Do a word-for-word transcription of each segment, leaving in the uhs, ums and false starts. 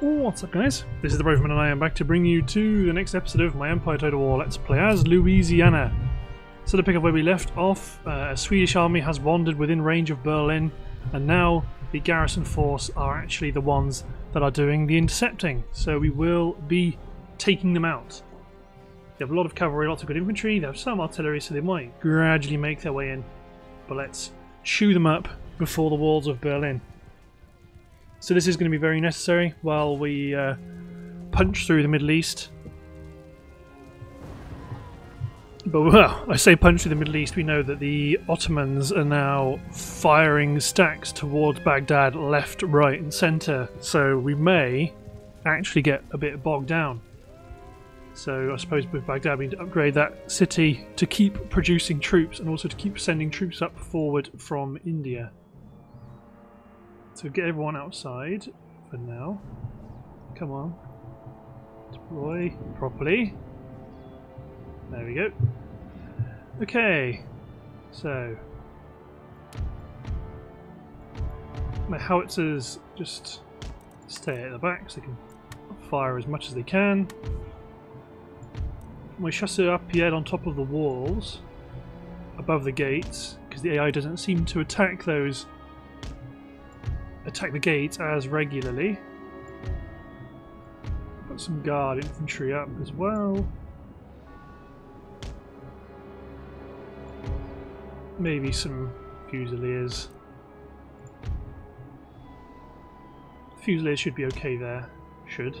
What's up, guys? This is the Braverman, and I am back to bring you to the next episode of my Empire Total War Let's Play as Louisiana. So to pick up where we left off, uh, a Swedish army has wandered within range of Berlin, and now the garrison force are actually the ones that are doing the intercepting. So we will be taking them out. They have a lot of cavalry, lots of good infantry, they have some artillery, so they might gradually make their way in. But let's chew them up before the walls of Berlin. So this is going to be very necessary while we uh, punch through the Middle East. But well, I say punch through the Middle East, we know that the Ottomans are now firing stacks towards Baghdad left, right and centre. So we may actually get a bit bogged down. So I suppose with Baghdad we need to upgrade that city to keep producing troops and also to keep sending troops up forward from India. So get everyone outside for now. Come on. Deploy properly. There we go. Okay. So. My howitzers just stay at the back so they can fire as much as they can. My chasseurs à pied on top of the walls, above the gates, because the A I doesn't seem to attack those. Attack the gates as regularly. Put some guard infantry up as well. Maybe some fusiliers. Fusiliers should be okay there. Should.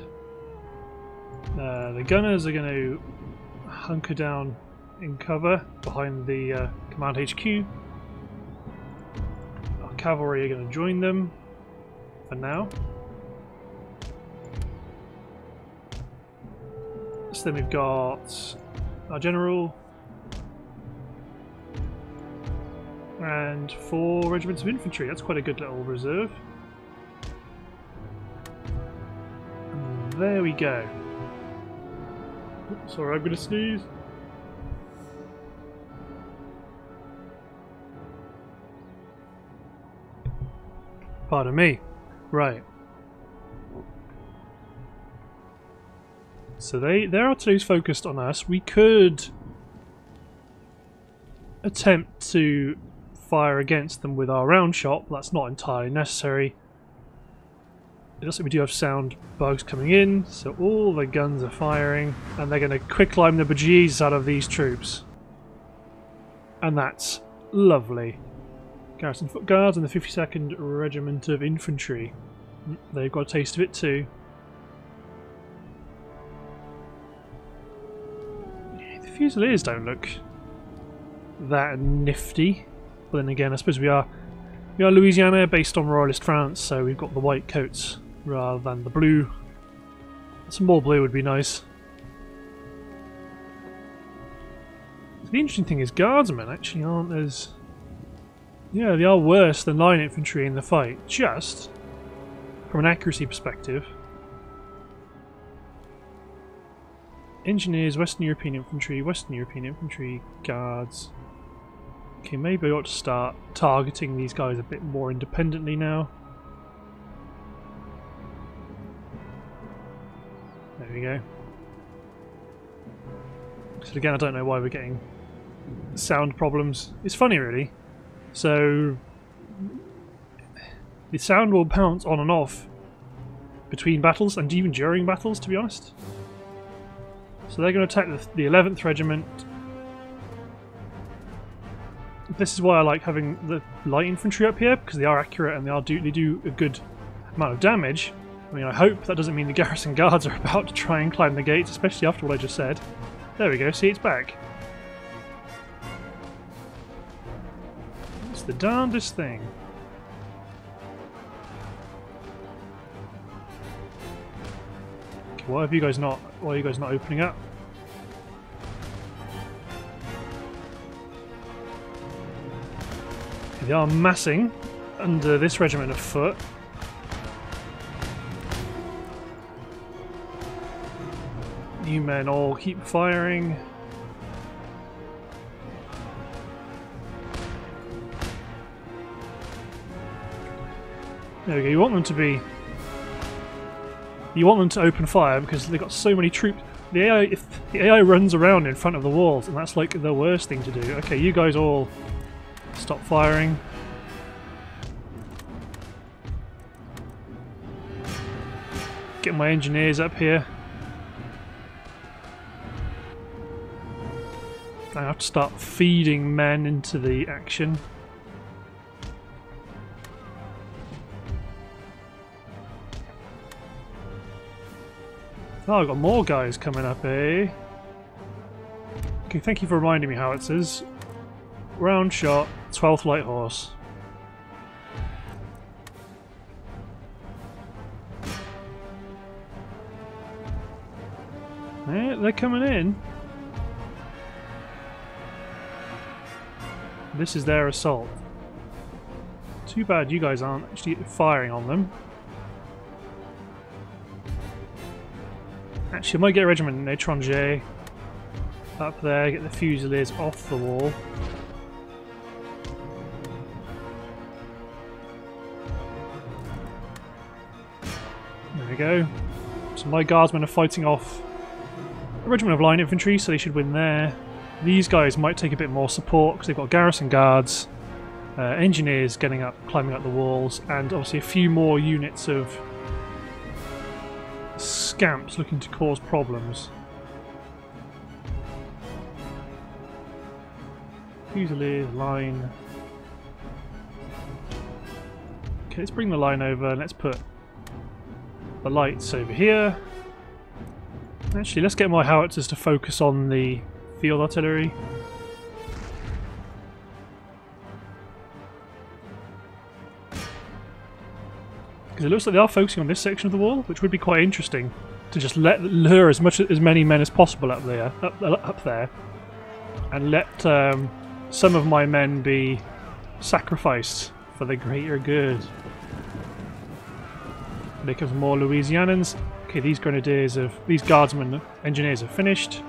Uh, the gunners are going to hunker down in cover behind the uh, command H Q. Our cavalry are going to join them. For now. So then we've got our general and four regiments of infantry. That's quite a good little reserve. And there we go. Oops, sorry, I'm going to sneeze. Pardon me. Right. So they their artillery's focused on us. We could attempt to fire against them with our round shot, but that's not entirely necessary. It looks like we do have sound bugs coming in, so all the guns are firing, and they're gonna quick climb the bejesus out of these troops. And that's lovely. Garrison Foot Guards and the fifty-second Regiment of Infantry. They've got a taste of it too. The Fusiliers don't look that nifty. But then again, I suppose we are we are Louisiana, based on Royalist France, so we've got the white coats rather than the blue. Some more blue would be nice. So the interesting thing is, Guardsmen actually aren't as... yeah, they are worse than line infantry in the fight, just from an accuracy perspective. Engineers, Western European infantry, Western European infantry, guards. Okay, maybe I ought to start targeting these guys a bit more independently now. There we go. So again, I don't know why we're getting sound problems. It's funny, really. So the sound will bounce on and off between battles and even during battles, to be honest. So they're going to attack the eleventh Regiment. This is why I like having the light infantry up here, because they are accurate and they, are do, they do a good amount of damage. I mean, I hope that doesn't mean the garrison guards are about to try and climb the gates, especially after what I just said. There we go, see, it's back. The darndest thing. Okay, why have you guys not? Why are you guys not opening up? Okay, they are massing under this regiment of foot. You men all keep firing. There we go, you want them to be You want them to open fire because they've got so many troops. The A I, if the A I runs around in front of the walls, and that's like the worst thing to do. Okay, you guys all stop firing. Get my engineers up here. I have to start feeding men into the action. Oh, I've got more guys coming up, eh? Okay, thank you for reminding me how it is. Round shot, twelfth light horse. Eh, they're coming in. This is their assault. Too bad you guys aren't actually firing on them. Actually, I might get a regiment in Étranger up there, get the Fusiliers off the wall. There we go. So my guardsmen are fighting off a regiment of line infantry, so they should win there. These guys might take a bit more support because they've got garrison guards, uh, engineers getting up, climbing up the walls, and obviously a few more units of scamps looking to cause problems. Fusiliers, line. Okay, let's bring the line over and let's put the lights over here. Actually, let's get my howitzers to focus on the field artillery. Because it looks like they are focusing on this section of the wall, which would be quite interesting to just let lure as much as many men as possible up there, up, up there, and let um, some of my men be sacrificed for the greater good. There comes more Louisianans. Okay, these grenadiers have, these guardsmen, engineers are finished.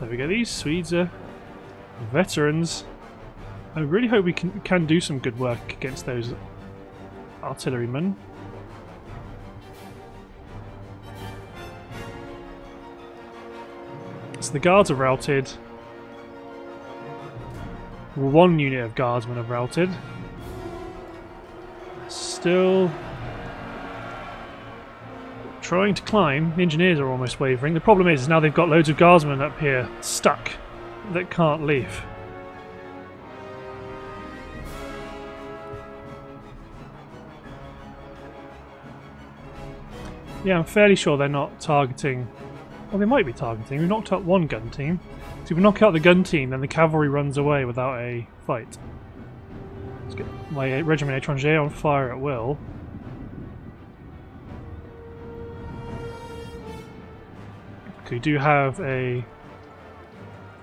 There we go, these Swedes are veterans. I really hope we can, can do some good work against those artillerymen. So the guards are routed. One unit of guardsmen have routed. Still trying to climb. The engineers are almost wavering. The problem is, is now they've got loads of guardsmen up here stuck that can't leave. Yeah, I'm fairly sure they're not targeting. Well, they might be targeting. We knocked out one gun team. So if we knock out the gun team, then the cavalry runs away without a fight. Let's get my regiment Étranger on fire at will. We do have a...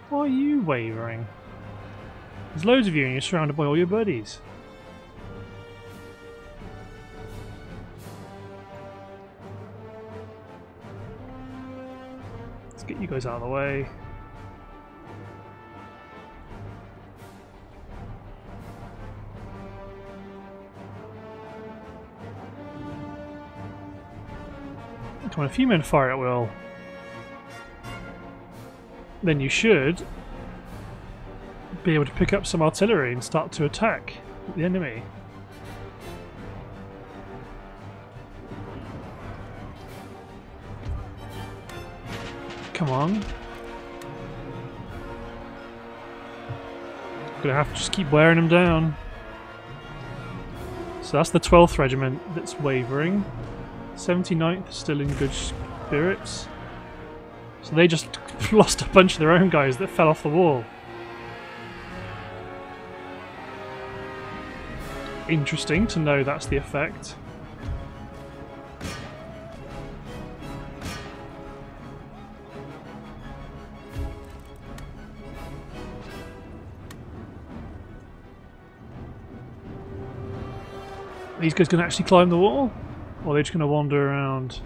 Why are you wavering? There's loads of you and you're surrounded by all your buddies. Let's get you guys out of the way. Come on, a few men fire at will. Then you should be able to pick up some artillery and start to attack the enemy. Come on. Gonna have to just keep wearing them down. So that's the twelfth Regiment that's wavering. seventy-ninth still in good spirits. So they just lost a bunch of their own guys that fell off the wall. Interesting to know that's the effect. Are these guys going to actually climb the wall? Or are they just going to wander around?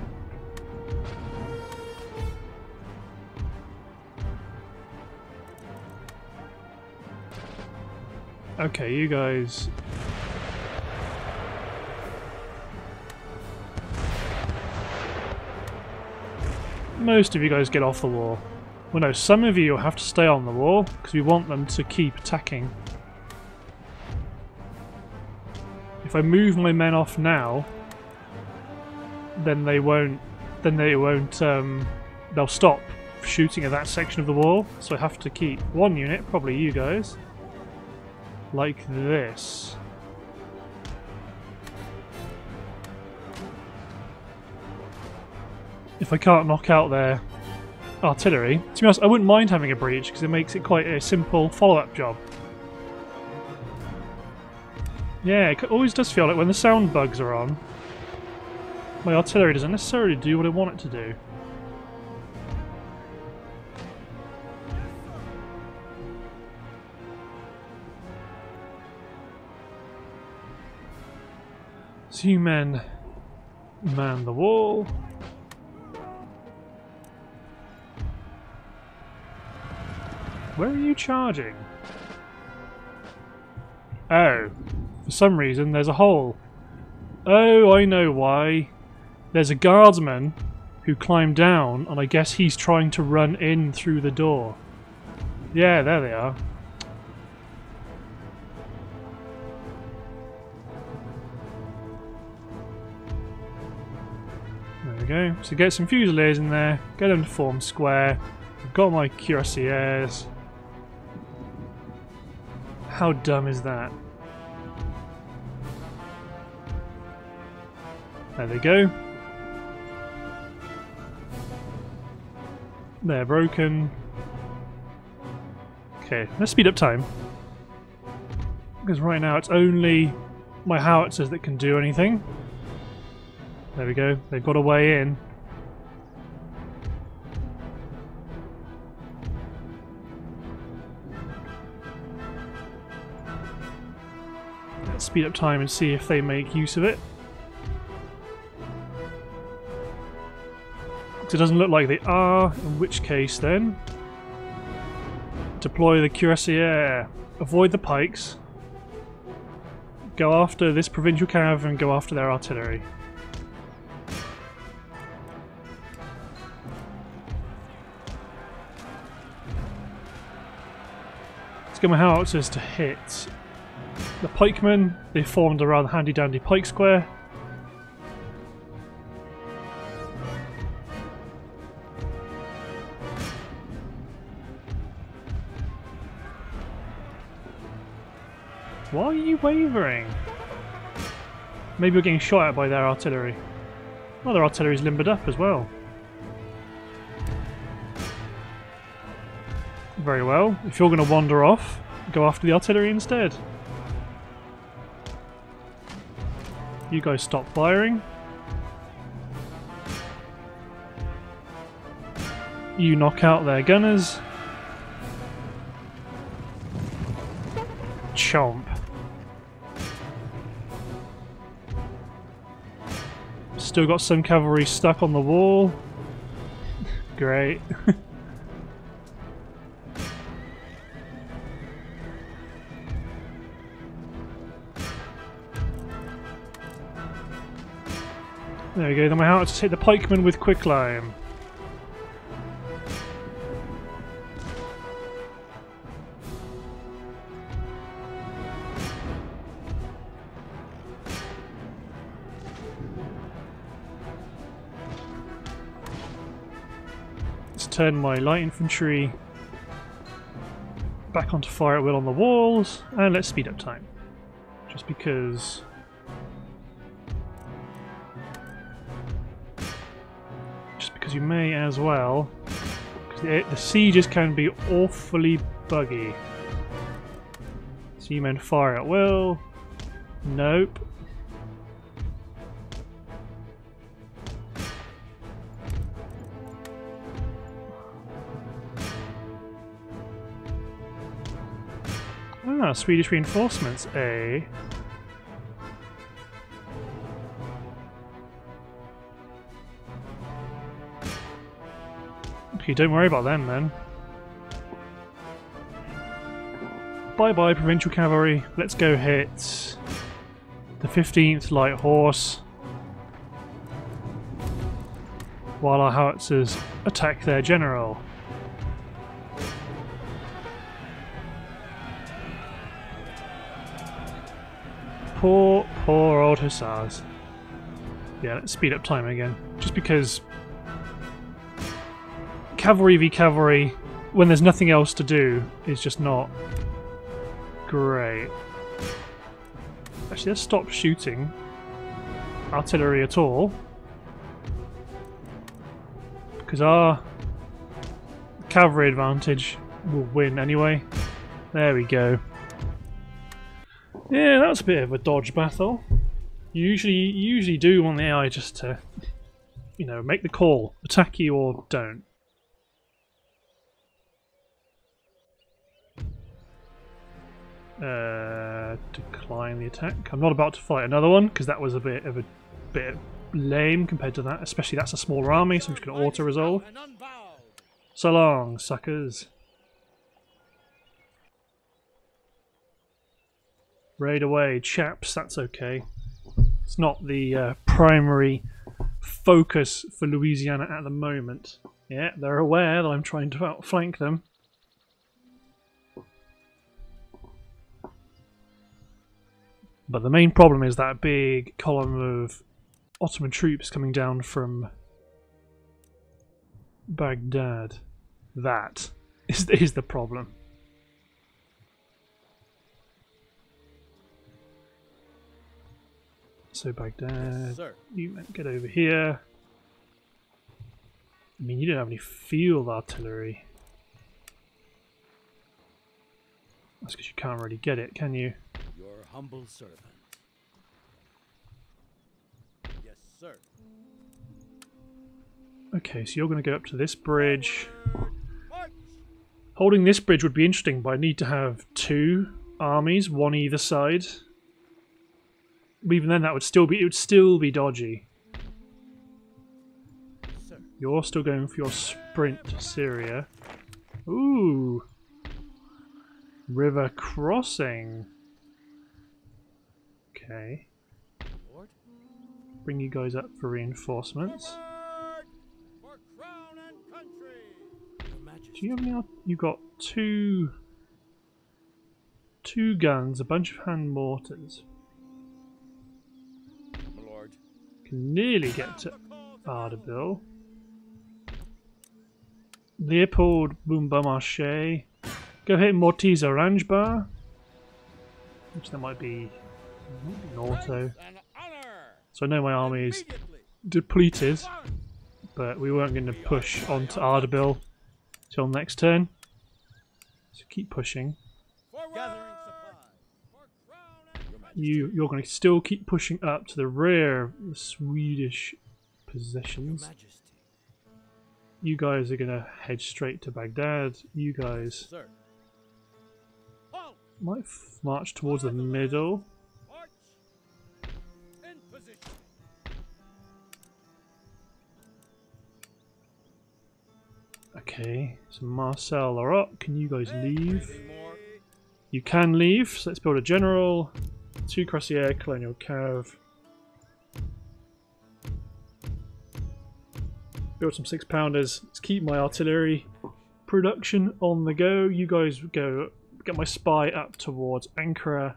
Okay, you guys. Most of you guys get off the wall. Well, no, some of you have to stay on the wall because we want them to keep attacking. If I move my men off now, then they won't. Then they won't. Um, they'll stop shooting at that section of the wall. So I have to keep one unit, probably you guys, like this. If I can't knock out their artillery, to be honest, I wouldn't mind having a breach because it makes it quite a simple follow-up job. Yeah, it always does feel like when the sound bugs are on, my artillery doesn't necessarily do what I want it to do. So you men man the wall. Where are you charging? Oh, for some reason there's a hole. Oh, I know why. There's a guardsman who climbed down and I guess he's trying to run in through the door. Yeah, there they are. There we go. So get some fusiliers in there, get them to form square. I've got my cuirassiers. How dumb is that? There they go. They're broken. Okay, let's speed up time. Because right now it's only my howitzers that can do anything. There we go, they've got a way in. Speed up time and see if they make use of it. It doesn't look like they are, in which case then deploy the cuirassier, avoid the pikes, go after this provincial caravan, go after their artillery. Let's get my howitzers to hit the pikemen. They formed a rather handy dandy pike square. Why are you wavering? Maybe we're getting shot at by their artillery. Well, their artillery's limbered up as well. Very well. If you're going to wander off, go after the artillery instead. You guys stop firing. You knock out their gunners. Chomp. Still got some cavalry stuck on the wall. Great. There we go, then my howitzers hit the pikemen with quicklime. Let's turn my light infantry back onto fire at will on the walls, and let's speed up time. Just because. You may as well, because the, the sieges can be awfully buggy. So you men fire at will. Nope. Ah, Swedish reinforcements, eh? Don't worry about them, then. Bye bye provincial cavalry, let's go hit the fifteenth light horse while our howitzers attack their general. Poor, poor old hussars. Yeah, let's speed up time again. Just because cavalry v cavalry, when there's nothing else to do, is just not great. Actually, let's stop shooting artillery at all, because our cavalry advantage will win anyway. There we go. Yeah, that's a bit of a dodge battle. You usually, you usually do want the A I just to, you know, make the call. Attack you or don't. Uh, decline the attack. I'm not about to fight another one, because that was a bit of a bit lame compared to that. Especially that's a smaller army, so I'm just going to auto-resolve. So long, suckers. Raid away, chaps, that's okay. It's not the uh, primary focus for Louisiana at the moment. Yeah, they're aware that I'm trying to outflank them. But the main problem is that big column of Ottoman troops coming down from Baghdad. That is, is the problem. So Baghdad, yes, you meant get over here. I mean, you don't have any field artillery. That's because you can't really get it, can you? Your humble servant. Yes, sir. Okay, so you're going to go up to this bridge. March. Holding this bridge would be interesting, but I need to have two armies, one either side. Even then, that would still be it would still be dodgy. Sir. You're still going for your sprint to Syria. Ooh, river crossing. Okay, bring you guys up for reinforcements. For crown and country. Do you have any? You've got two, two guns, a bunch of hand mortars. Can nearly get to Ardabil. Leopold Boomba Marché. Go hit Mortis Orange bar. Which that might be an auto. So I know my army is depleted, but we weren't going to push onto Ardabil till next turn. So keep pushing. You, you're going to still keep pushing up to the rear of the Swedish positions. You guys are going to head straight to Baghdad. You guys might march towards the middle. Okay, so Marcel are up. Can you guys leave? You can leave, so let's build a general. Two Crossier, Colonial Cav. Build some six pounders. Let's keep my artillery production on the go. You guys go get my spy up towards Ankara.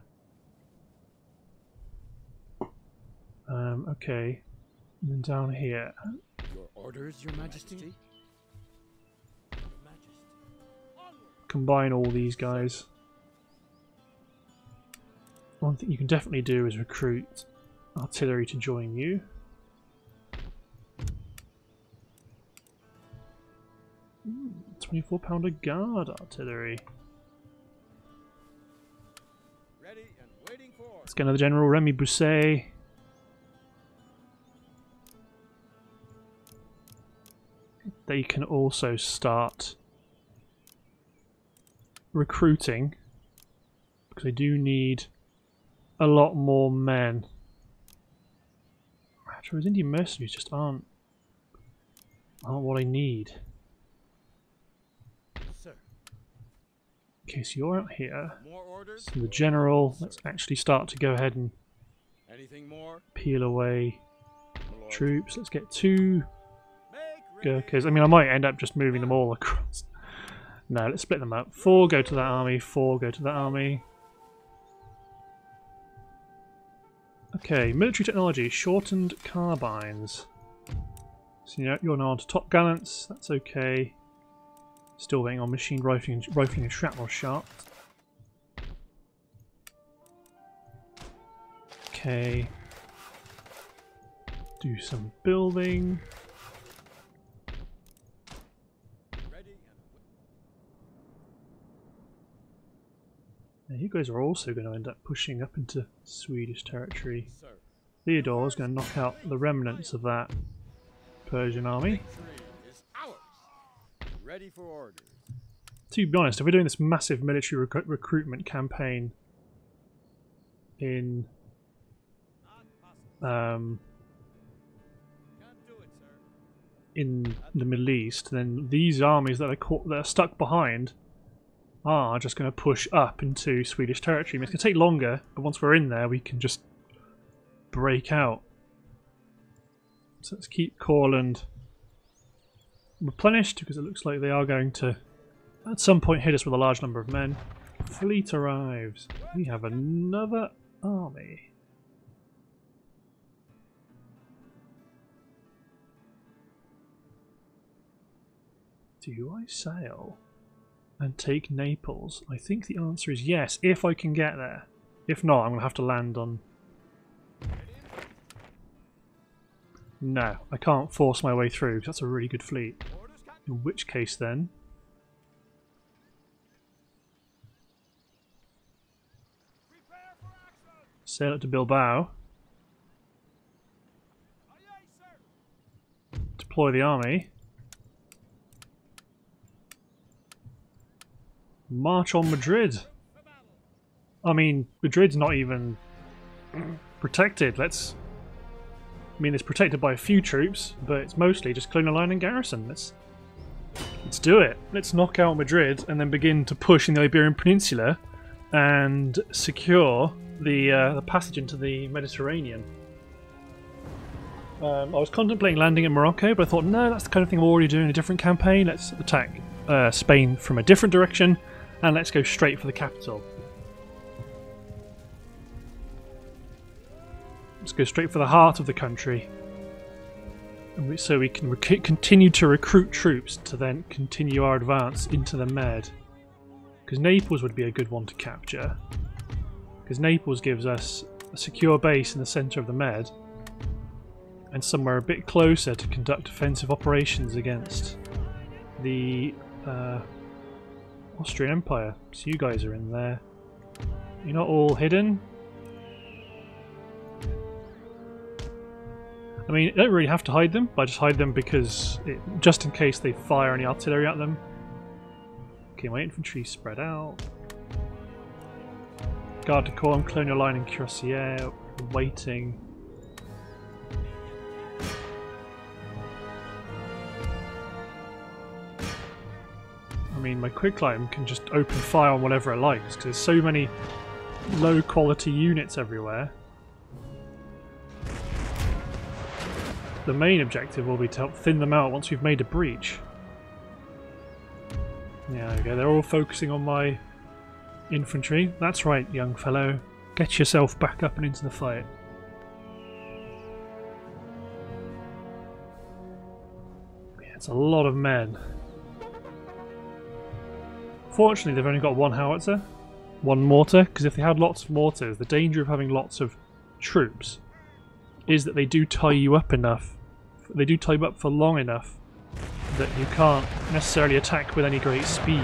Um, okay. And then down here. Your orders, Your Majesty. Combine all these guys. One thing you can definitely do is recruit artillery to join you. Ooh, twenty-four pounder guard artillery. Ready and waiting for. Let's get another general, Remy Bousset. They can also start recruiting, because they do need a lot more men. Actually, those Indian mercenaries just aren't aren't what I need. Sir. Okay, so you're out here. So the general, let's actually start to go ahead and peel away troops. Let's get two Gurkhas. I mean, I might end up just moving them all across. No, let's split them up. Four go to that army, four go to that army. Okay, military technology, shortened carbines. So you know, you're now on to top gallants, that's okay. Still waiting on machine rifling, rifling and shrapnel shot. Okay. Do some building. Now you guys are also going to end up pushing up into Swedish territory. Theodore is going to knock out the remnants of that Persian army. Ready for orders. To be honest, if we're doing this massive military rec recruitment campaign in um, in the Middle East, then these armies that are caught, that are stuck behind, are just going to push up into Swedish territory. I mean, it's going to take longer, but once we're in there, we can just break out. So let's keep Courland replenished, because it looks like they are going to at some point hit us with a large number of men. Fleet arrives. We have another army. Do I sail and take Naples? I think the answer is yes, if I can get there. If not, I'm going to have to land on... No, I can't force my way through, because that's a really good fleet. In which case, then... sail up to Bilbao. Deploy the army. March on Madrid. I mean, Madrid's not even protected. Let's... I mean, it's protected by a few troops, but it's mostly just clean a line and garrison. Let's, let's do it. Let's knock out Madrid and then begin to push in the Iberian Peninsula and secure the, uh, the passage into the Mediterranean. Um, I was contemplating landing in Morocco, but I thought, no, that's the kind of thing I'm already doing in a different campaign. Let's attack uh, Spain from a different direction and let's go straight for the capital. Let's go straight for the heart of the country, and we, so we can rec continue to recruit troops to then continue our advance into the Med. Because Naples would be a good one to capture, because Naples gives us a secure base in the centre of the Med, and somewhere a bit closer to conduct offensive operations against the uh, Austrian Empire. So you guys are in there. You're not all hidden. I mean, I don't really have to hide them, but I just hide them because, it, just in case they fire any artillery at them. Okay, my infantry spread out. Guard de Corps, Colonial Line and Cuirassier, waiting. I mean, my quicklime can just open fire on whatever it likes, because there's so many low quality units everywhere. The main objective will be to help thin them out once we've made a breach. Yeah, there we go. They're all focusing on my infantry. That's right, young fellow. Get yourself back up and into the fight. Yeah, it's a lot of men. Fortunately, they've only got one howitzer, one mortar, because if they had lots of mortars, the danger of having lots of troops is that they do tie you up enough, they do tie you up for long enough that you can't necessarily attack with any great speed.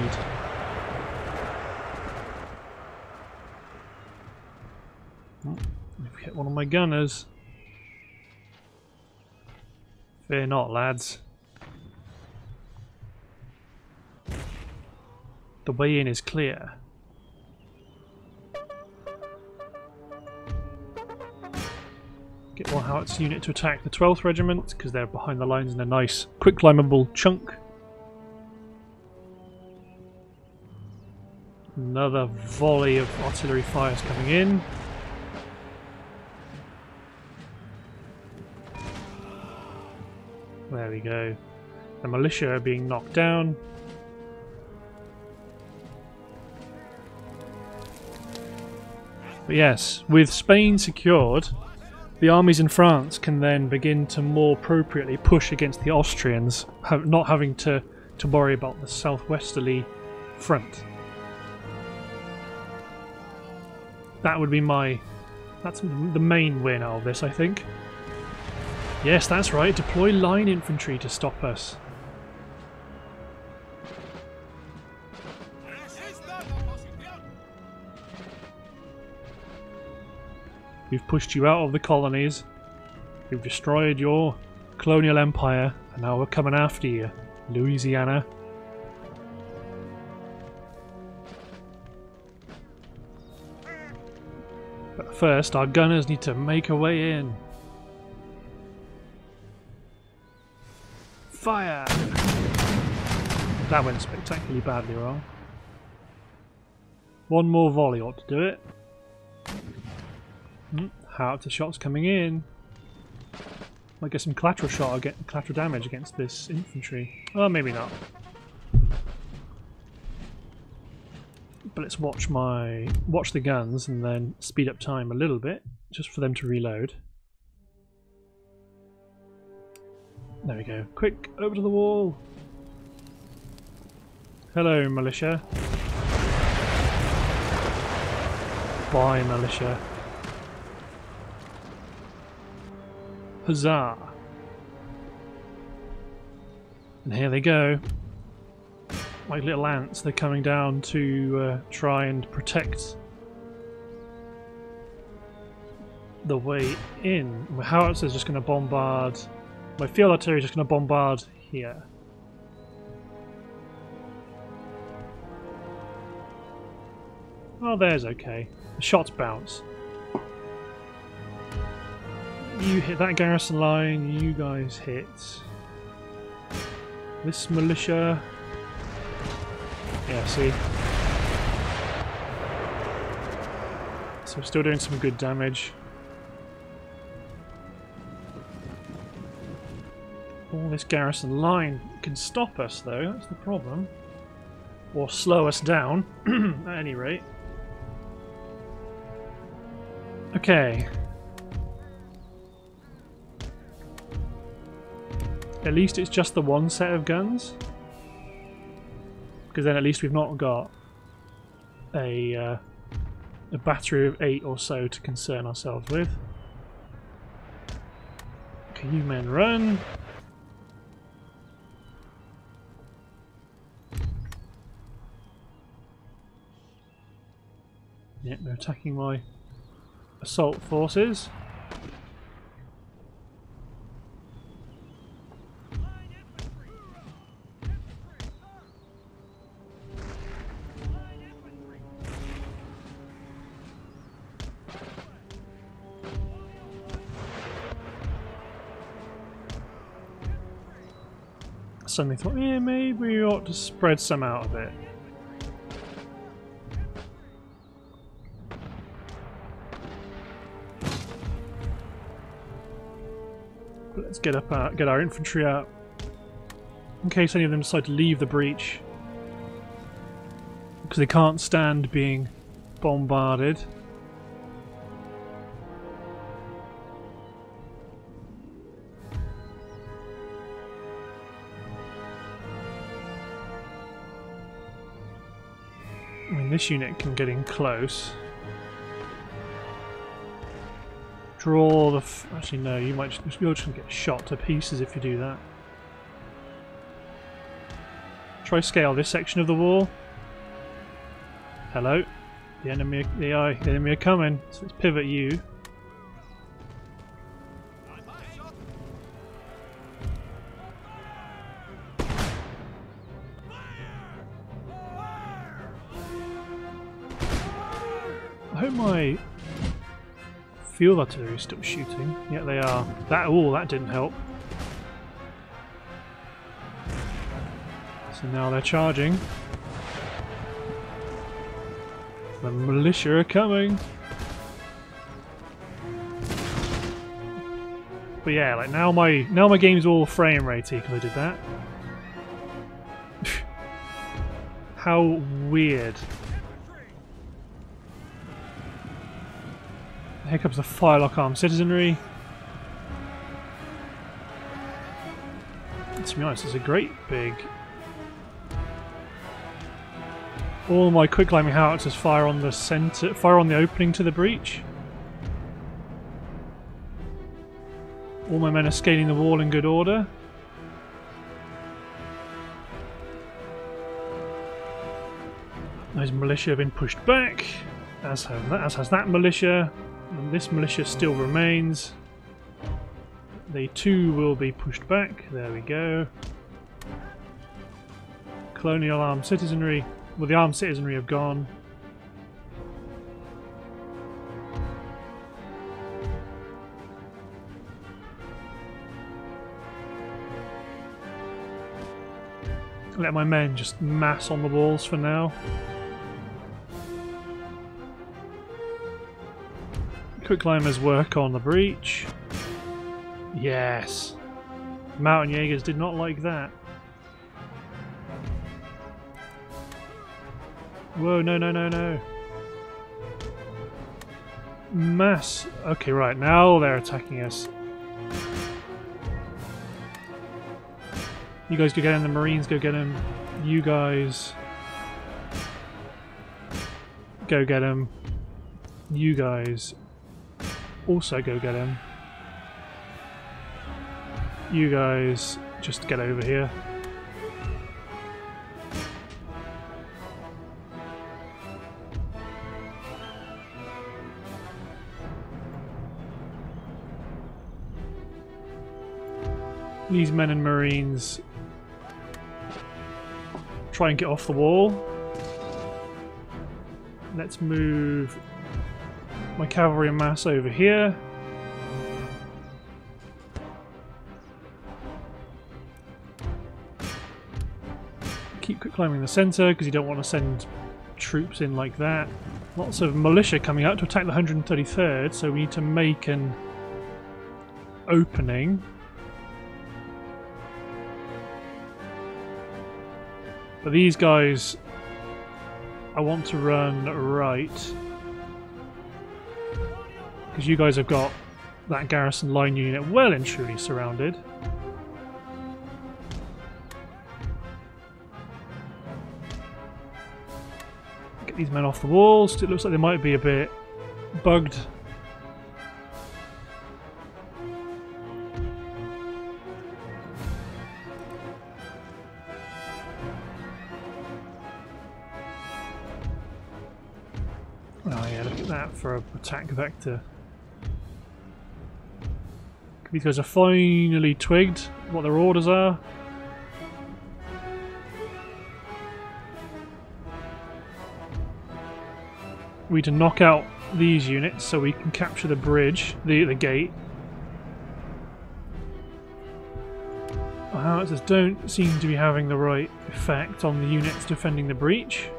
I've hit one of my gunners. Fear not, lads. The way in is clear. Get one howitzer unit to attack the twelfth Regiment, because they're behind the lines in a nice, quick climbable chunk. Another volley of artillery fires coming in. There we go. The militia are being knocked down. But yes, with Spain secured, the armies in France can then begin to more appropriately push against the Austrians, not having to, to worry about the southwesterly front. That would be my... that's the main win out of this, I think. Yes, that's right, deploy line infantry to stop us. We've pushed you out of the colonies, we've destroyed your colonial empire, and now we're coming after you, Louisiana. But first, our gunners need to make a way in. Fire! That went spectacularly badly wrong. One more volley ought to do it. Howitzer shots coming in. Might get some collateral shot or get collateral damage against this infantry. Oh, maybe not. But let's watch my watch the guns and then speed up time a little bit, just for them to reload. There we go. Quick, over to the wall. Hello, militia. Bye, militia. Huzzah! And here they go. Like little ants, they're coming down to uh, try and protect the way in. My howitzers are just going to bombard. My field artillery is just going to bombard here. Oh, there's okay. The shots bounce. You hit that garrison line, you guys hit this militia. Yeah, see? So we're still doing some good damage. All this garrison line can stop us though, that's the problem. Or slow us down, at any rate. Okay. At least it's just the one set of guns, because then at least we've not got a, uh, a battery of eight or so to concern ourselves with. Okay, you men run. Yep, they're attacking my assault forces. Suddenly thought, yeah, maybe we ought to spread some out a bit. But let's get up, our, get our infantry up, in case any of them decide to leave the breach, because they can't stand being bombarded. This unit can get in close. Draw the... F actually, no, you might just, you're just going to get shot to pieces if you do that. Try scale this section of the wall. Hello, the enemy, the eye, the enemy are coming. So let's pivot you. My field artillery is still shooting. Yeah, they are. That all that didn't help. So now they're charging. The militia are coming! But yeah, like now my now my game's all frame ratey because I did that. How weird. Here comes the firelock armed citizenry. To be honest, it's a great big... All my quick climbing howitzers fire on the center, fire on the opening to the breach. All my men are scaling the wall in good order. Those militia have been pushed back, as has that, as has that militia, and this militia still remains. They too will be pushed back. There we go. Colonial armed citizenry. Well, the armed citizenry have gone. Let my men just mass on the walls for now. Quick climbers work on the breach. Yes! Mountain Jaegers did not like that. Whoa, no, no, no, no. Mass. Okay, right, now they're attacking us. You guys go get him, the Marines go get him. You guys... Go get him. You guys... Also go get him. You guys just get over here. These men and Marines try and get off the wall. Let's move my cavalry mass over here. Keep quick climbing the centre because you don't want to send troops in like that. Lots of militia coming out to attack the one hundred thirty-third, so we need to make an opening. But these guys, I want to run right because you guys have got that garrison line unit well and truly surrounded. These men off the walls. It looks like they might be a bit bugged. Oh yeah, look at that for an attack vector. These guys are finally twigged what their orders are. We need to knock out these units so we can capture the bridge, the the gate. Our howitzers don't seem to be having the right effect on the units defending the breach.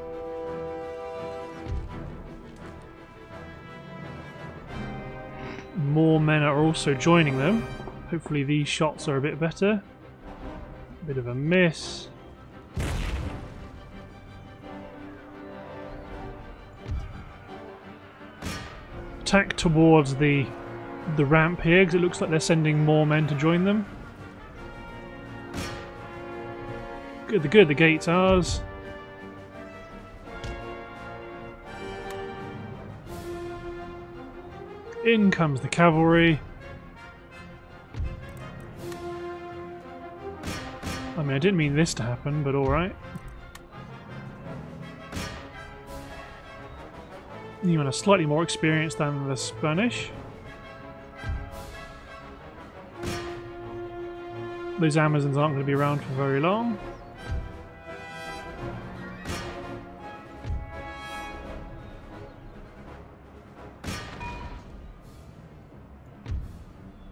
More men are also joining them. Hopefully these shots are a bit better. Bit of a miss. Attack towards the the ramp here because it looks like they're sending more men to join them. Good, the good, the gate's ours. In comes the cavalry. I mean, I didn't mean this to happen, but all right. Even a slightly more experienced than the Spanish. Those Amazons aren't going to be around for very long.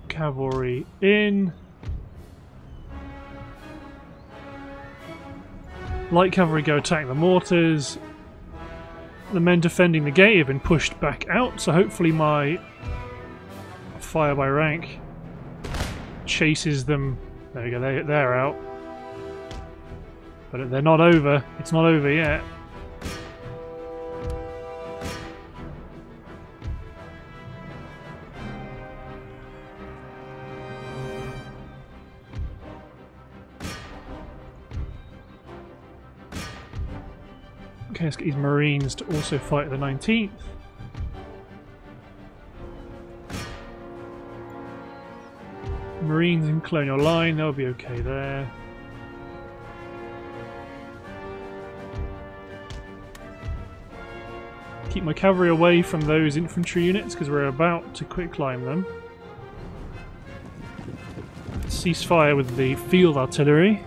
Cavalry in. Light cavalry go attack the mortars. The men defending the gate have been pushed back out, so hopefully my fire by rank chases them. There we go, they, they're out. But they're not over. It's not over yet. Okay, let's get these Marines to also fight the nineteenth. Marines in Colonial Line, they'll be okay there. Keep my cavalry away from those infantry units because we're about to quick climb them. Cease fire with the field artillery.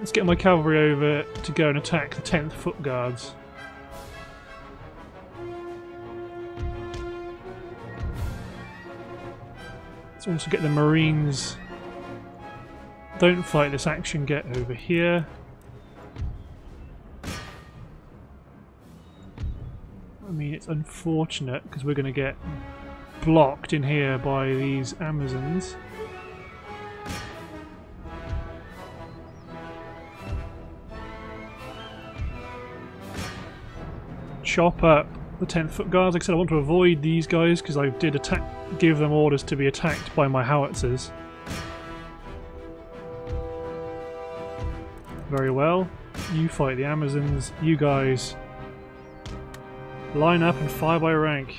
Let's get my cavalry over to go and attack the tenth Foot Guards. Let's also get the Marines. Don't fight this action, get over here. I mean, it's unfortunate because we're going to get blocked in here by these Amazons. Chop up the tenth Foot Guards. Like I said, I want to avoid these guys because I did attack, give them orders to be attacked by my howitzers. Very well. You fight the Amazons. You guys line up and fire by rank.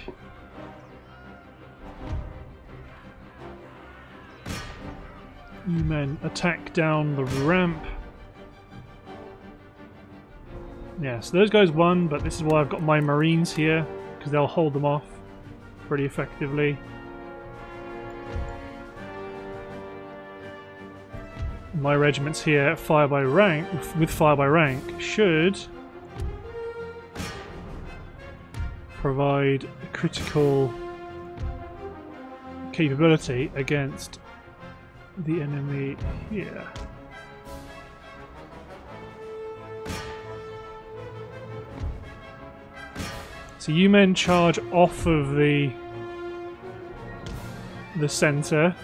You men attack down the ramp. Yeah, so those guys won, but this is why I've got my Marines here, because they'll hold them off pretty effectively. My regiments here, fire by rank, with fire by rank, should provide a critical capability against the enemy here. So you men charge off of the the centre.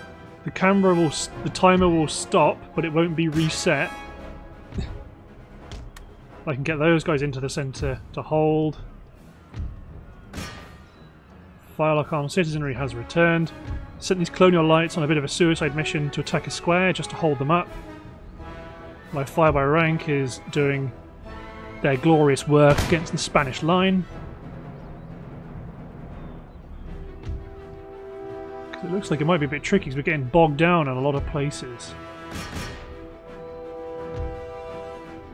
The camera will, the timer will stop, but it won't be reset. I can get those guys into the centre to hold. Firelock Armed Citizenry has returned. Sent these Colonial Lights on a bit of a suicide mission to attack a square just to hold them up. My fire by rank is doing their glorious work against the Spanish line. It looks like it might be a bit tricky because we're getting bogged down in a lot of places.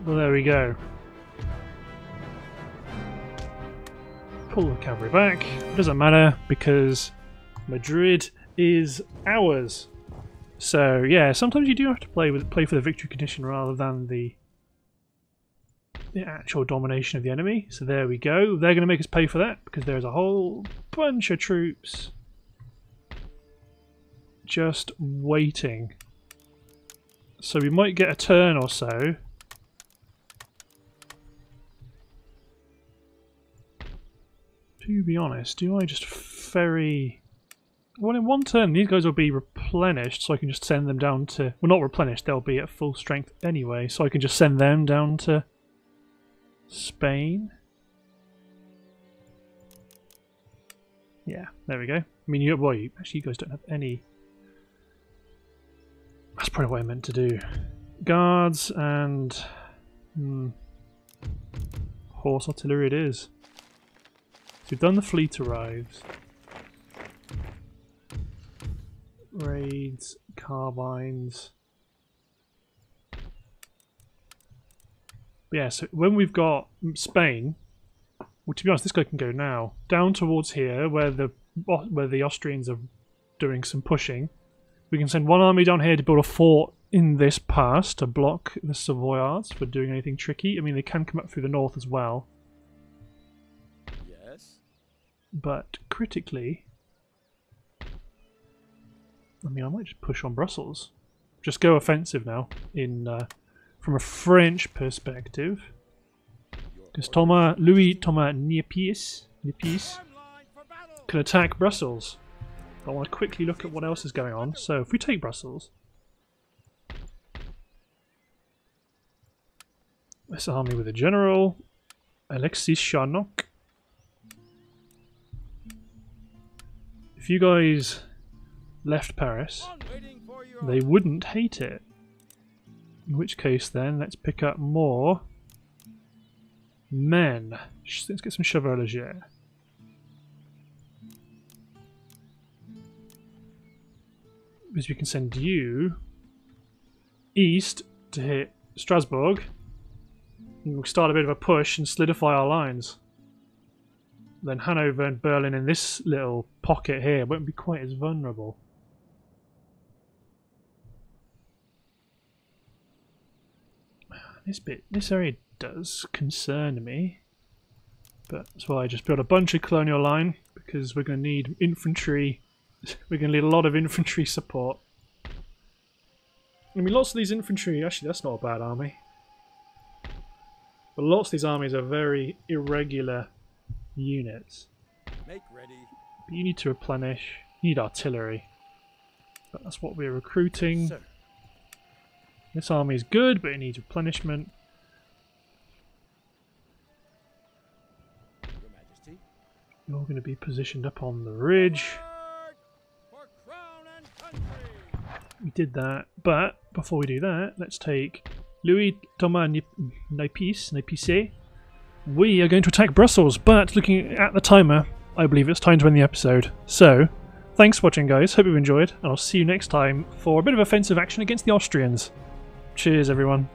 Well, there we go. Pull the cavalry back. It doesn't matter because Madrid is ours. So yeah, sometimes you do have to play with play for the victory condition rather than the the actual domination of the enemy. So there we go. They're going to make us pay for that because there's a whole bunch of troops just waiting, so we might get a turn or so. To be honest, do I just ferry? Well, in one turn these guys will be replenished, so I can just send them down to, well, not replenished, they'll be at full strength anyway, so I can just send them down to Spain. Yeah, there we go. I mean, you, well, you actually you guys don't have any. That's probably what I meant to do. Guards and hmm, horse artillery it is. So we've done the fleet arrives. Raids, carbines. But yeah, so when we've got Spain, well, to be honest, this guy can go now. Down towards here, where the where the Austrians are doing some pushing. We can send one army down here to build a fort in this pass to block the Savoyards for doing anything tricky. I mean, they can come up through the north as well. Yes. But critically, I mean, I might just push on Brussels. just go offensive now in uh, from a French perspective. Because Thomas Louis Thomas Napiere Nipis can attack Brussels. I want to quickly look at what else is going on. So if we take Brussels, let's arm me with a general, Alexis Charnock. If you guys left Paris, they wouldn't hate it. In which case then, let's pick up more men. Let's get some Cheval-Legere. Because we can send you east to hit Strasbourg. And we'll start a bit of a push and solidify our lines. Then Hanover and Berlin in this little pocket here won't be quite as vulnerable. This bit, this area does concern me, but that's why I just built a bunch of colonial line, because we're going to need infantry. We're going to need a lot of infantry support. I mean, lots of these infantry, actually that's not a bad army, but lots of these armies are very irregular units. Make ready. But you need to replenish. You need artillery. But that's what we're recruiting. Sir. This army is good, but it needs replenishment. Your Majesty. You're going to be positioned up on the ridge. For crown and we did that, but before we do that, let's take Louis Thomas Nipis, Nipis. We are going to attack Brussels, but looking at the timer, I believe it's time to end the episode. So, thanks for watching guys, hope you've enjoyed, and I'll see you next time for a bit of offensive action against the Austrians. Cheers everyone.